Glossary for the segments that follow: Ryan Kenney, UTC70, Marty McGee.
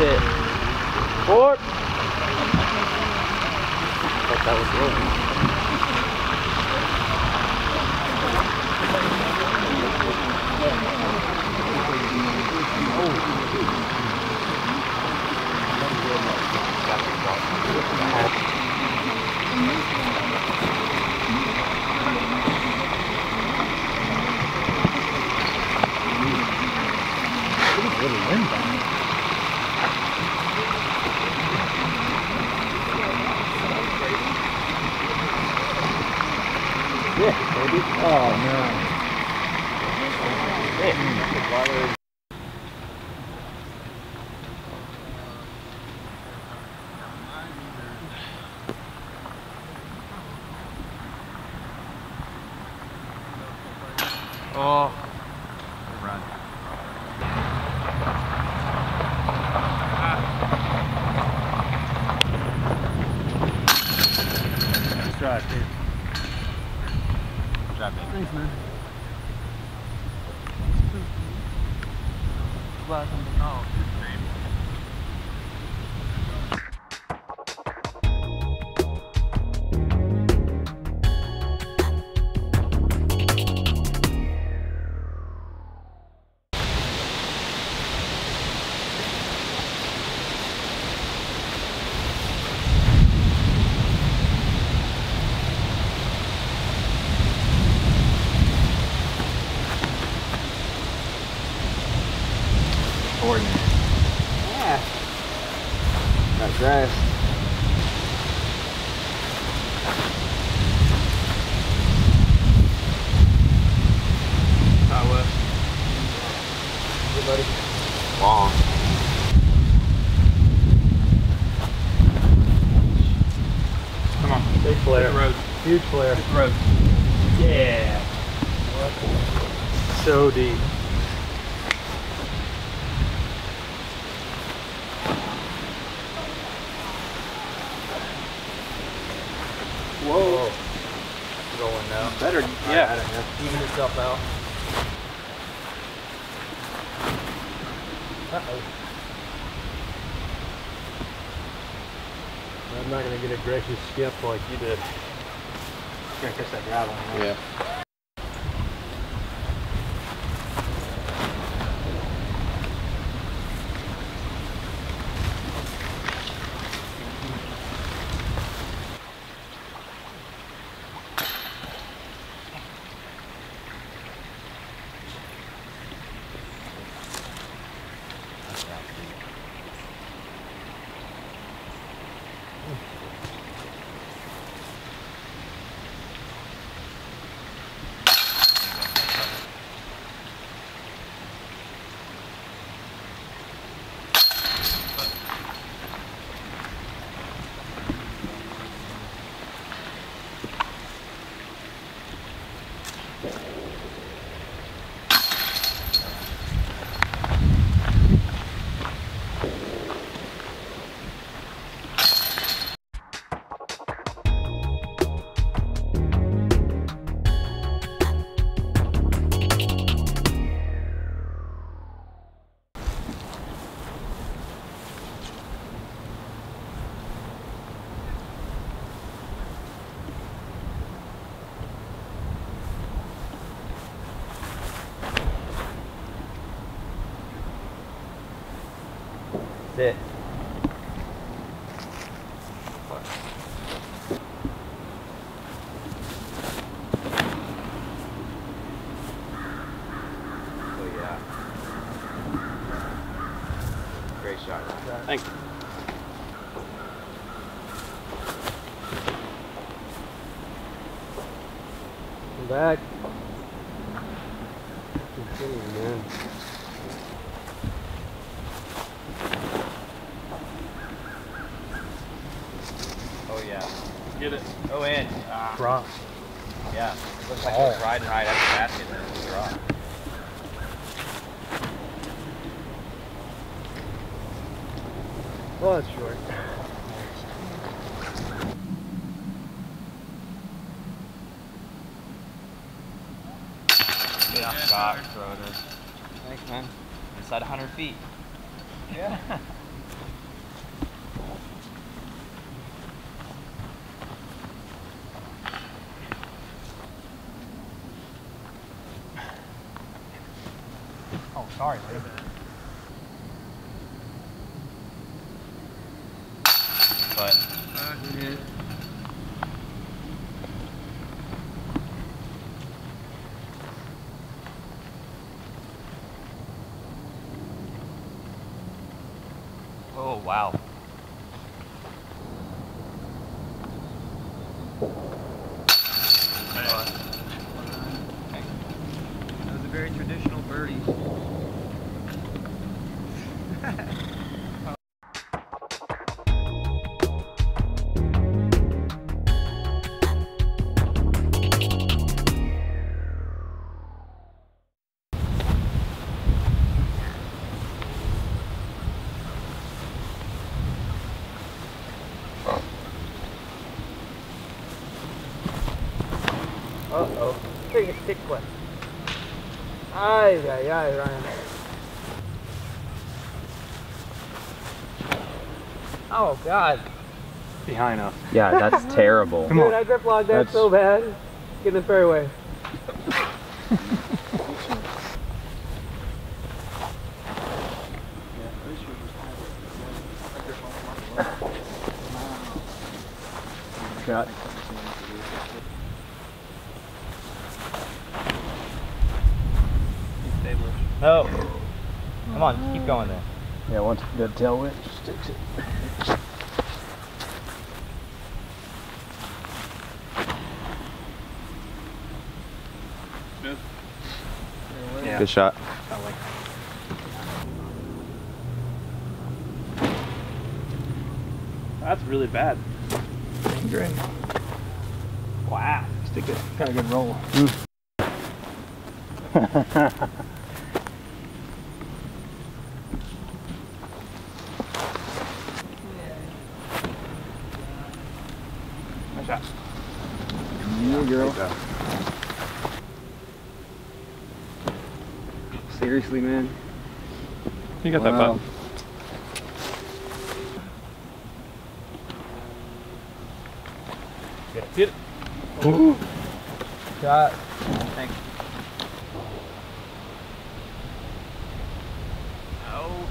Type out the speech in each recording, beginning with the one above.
it. Fork. I thought that was good. Oh man. Yeah. Oh, run. Nice try, dude. Thanks, man. Yeah. Got grass. High west. Good buddy. Long. Come on. Big flare. Big road. Huge flare. Big road. Yeah. What? So deep. Whoa. Going now. Better, yeah. Even itself out. Uh-oh. I'm not going to get a gracious skip like you did. I'm going to catch that gravel. Yeah. That's it. Oh yeah. Great shot. Thank you. Come back. Continue, man. Get it. Oh, and drop. Yeah, it looks like it's riding right at the basket and it's drop. Well, that's short. Yeah, drop, throw it in. Thanks, man. Inside 100 feet. Yeah. Sorry, baby. But. Oh, wow. Very traditional birdie. Uh-oh. Take a stick one. Ay, ay, ay, Ryan. Oh, God. Behind us. Yeah, that's terrible. Dude, I grip logged that so bad. Get in the fairway. Shot. No. Come on, keep going there. Yeah, once the tail whip sticks it. Yeah. Good shot. That's really bad. Great. Wow. Stick it. Got a good roll. Shot. New girl. Seriously, man. You got that button. Get it. Ooh. Shot. Thanks. Oh.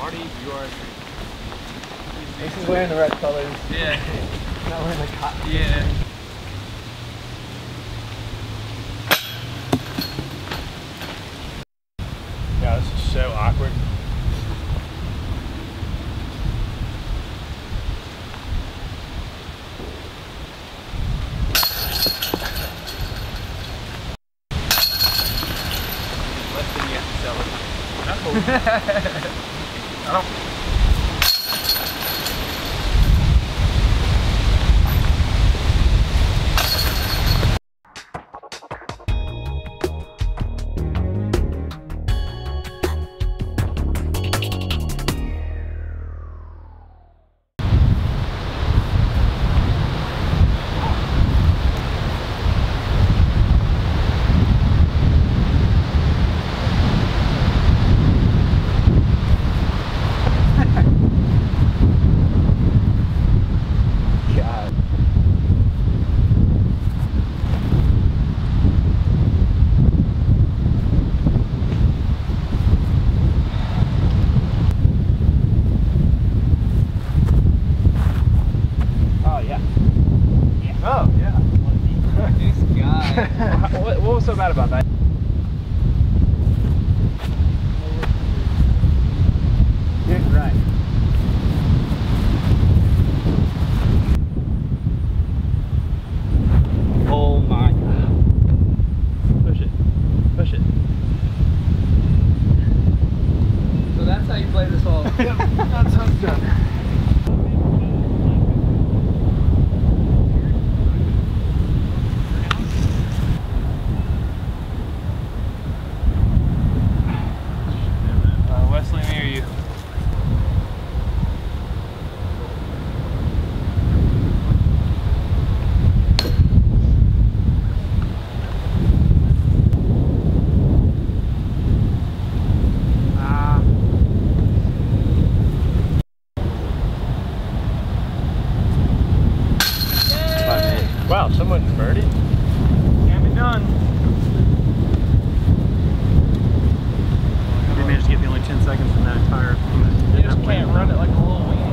Marty, you are a tree. This is wearing the red colors. Yeah. Not wearing the cotton. Yeah. I don't... What was so bad about that? Get right. Oh my God. Push it. Push it. So that's how you play this all. Yep. That's how it's done. Wow, someone birdied. Can't be done. They managed to get me only 10 seconds from that entire. You just can't run it like a little weenie.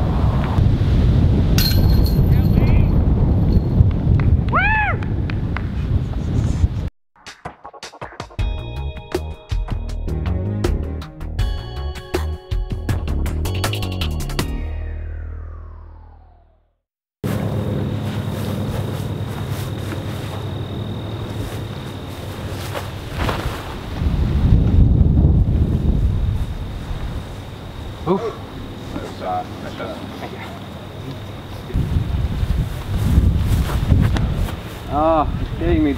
Oof. Nice shot. Nice shot. Thank you. Oh, you're kidding me, dude.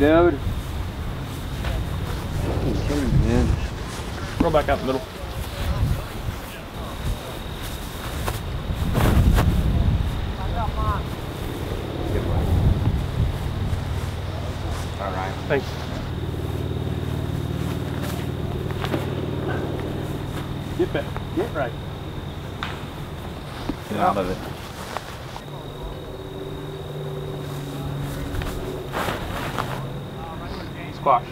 You're kidding me, man. Roll back out the middle. Alright. Thanks. Get back. Get right. Get out of it. Squash.